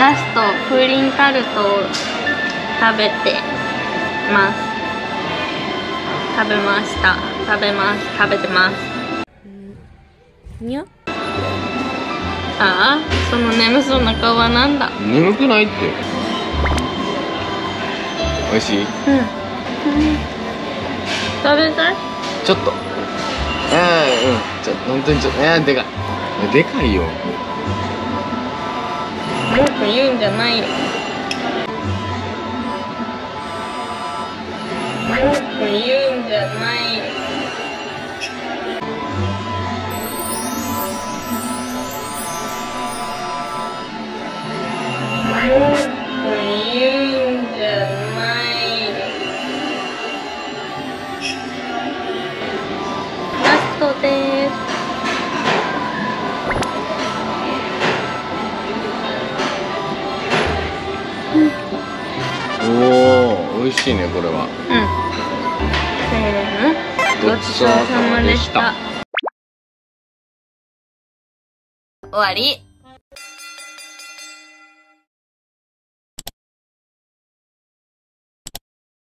ナスとプリンタルトを食べてます。食べてます。にゃ。ああ、その眠そうな顔はなんだ。眠くないって。美味しい。うん。食べたい。ちょっと。うん、ちょっと本当にちょっと、でかい。でかいよ。文句言うんじゃないよ。文句言うんじゃないよ。文句言うんじゃないよ。ラストです。おお、美味しいね、これは。せーの、ごちそうさまでした。終わり。